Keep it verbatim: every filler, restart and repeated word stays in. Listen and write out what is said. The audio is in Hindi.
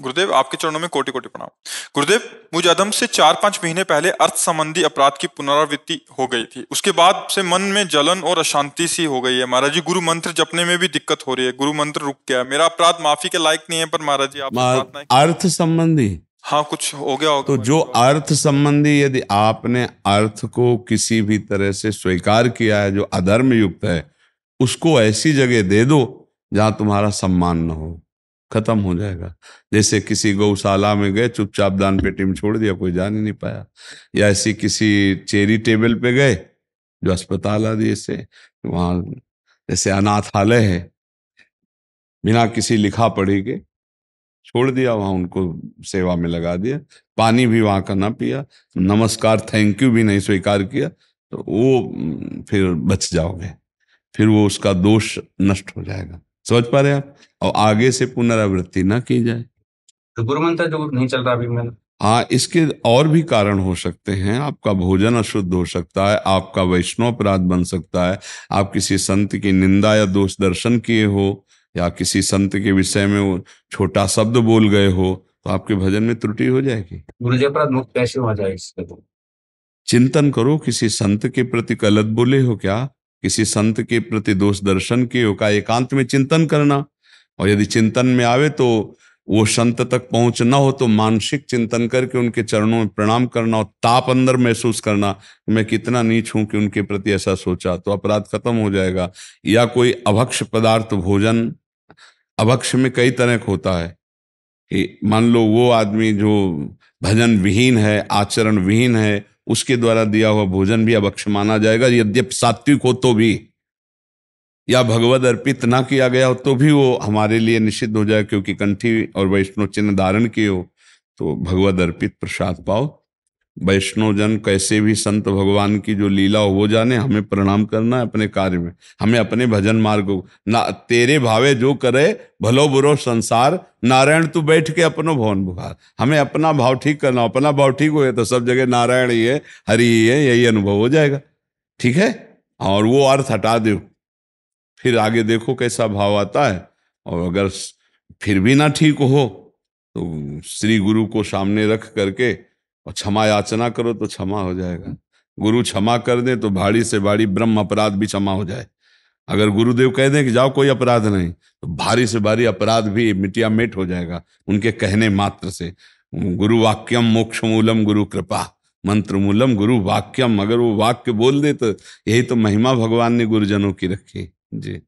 गुरुदेव आपके चरणों में कोटि कोटि प्रणाम। गुरुदेव, मुझ अदम से चार पांच महीने पहले अर्थ संबंधी अपराध की पुनरावृत्ति हो गई थी। उसके बाद से मन में जलन और अशांति सी हो गई है। महाराज जी, गुरु मंत्र जपने में भी दिक्कत हो रही है, गुरु मंत्र रुक गया, मेरा अपराध माफी के लायक नहीं है। पर महाराज जी आप अर्थ संबंधी हाँ कुछ हो गया होगा, तो जो अर्थ संबंधी यदि आपने अर्थ को किसी भी तरह से स्वीकार किया है जो अधर्म युक्त है, उसको ऐसी जगह दे दो जहां तुम्हारा सम्मान न हो, खत्म हो जाएगा। जैसे किसी गौशाला में गए, चुपचाप दान पेटी में छोड़ दिया, कोई जान ही नहीं पाया, या ऐसी किसी चैरिटेबल पे गए जो अस्पताल आदि ऐसे वहाँ जैसे अनाथालय है, बिना किसी लिखा पढ़ी के छोड़ दिया, वहाँ उनको सेवा में लगा दिया, पानी भी वहाँ का ना पिया, नमस्कार थैंक यू भी नहीं स्वीकार किया, तो वो फिर बच जाओगे, फिर वो उसका दोष नष्ट हो जाएगा। सोच पा रहे आप? और आगे से पुनरावृत्ति ना की जाए। तो गुरु मंत्र जो नहीं चल रहा अभी मैं, हाँ इसके और भी कारण हो सकते हैं। आपका भोजन अशुद्ध हो सकता है, आपका वैष्णव अपराध बन सकता है, आप किसी संत की निंदा या दोष दर्शन किए हो, या किसी संत के विषय में वो छोटा शब्द बोल गए हो, तो आपके भजन में त्रुटि हो जाएगी। गुरु जी अपराध मुक्त कैसे हो जाए इसके? तो चिंतन करो, किसी संत के प्रति गलत बोले हो क्या, किसी संत के प्रति दोष दर्शन के हो का, एकांत में चिंतन करना। और यदि चिंतन में आवे तो वो संत तक पहुंच ना हो तो मानसिक चिंतन करके उनके चरणों में प्रणाम करना और ताप अंदर महसूस करना, मैं कितना नीच हूं कि उनके प्रति ऐसा सोचा, तो अपराध खत्म हो जाएगा। या कोई अभक्ष पदार्थ, भोजन अभक्ष में कई तरह का होता है, कि मान लो वो आदमी जो भजन विहीन है, आचरण विहीन है, उसके द्वारा दिया हुआ भोजन भी अभक्ष माना जाएगा, यद्यपि सात्विक हो तो भी, या भगवद अर्पित ना किया गया हो तो भी वो हमारे लिए निषिद्ध हो जाए, क्योंकि कंठी और वैष्णव चिन्ह धारण किए हो। तो भगवद अर्पित प्रसाद पाओ। वैष्णव जन कैसे भी संत भगवान की जो लीला हो वो जाने, हमें प्रणाम करना है अपने कार्य में, हमें अपने भजन मार्ग ना, तेरे भावे जो करे भलो बुरो संसार, नारायण तू बैठ के अपनो भवन बुखार। हमें अपना भाव ठीक करना, अपना भाव ठीक हो तो सब जगह नारायण ही है, हरि ही है, यही अनुभव हो जाएगा। ठीक है? और वो अर्थ हटा दो, फिर आगे देखो कैसा भाव आता है। और अगर फिर भी ना ठीक हो तो श्री गुरु को सामने रख करके और क्षमा याचना करो तो क्षमा हो जाएगा। गुरु क्षमा कर दे तो भारी से भारी ब्रह्म अपराध भी क्षमा हो जाए। अगर गुरुदेव कह दें कि जाओ कोई अपराध नहीं, तो भारी से भारी अपराध भी मिटिया मेट हो जाएगा उनके कहने मात्र से। गुरु वाक्यम मोक्ष मूलम गुरु कृपा मंत्र मूलम गुरु वाक्यम, अगर वो वाक्य बोल दे तो यही तो महिमा भगवान ने गुरुजनों की रखी। जी।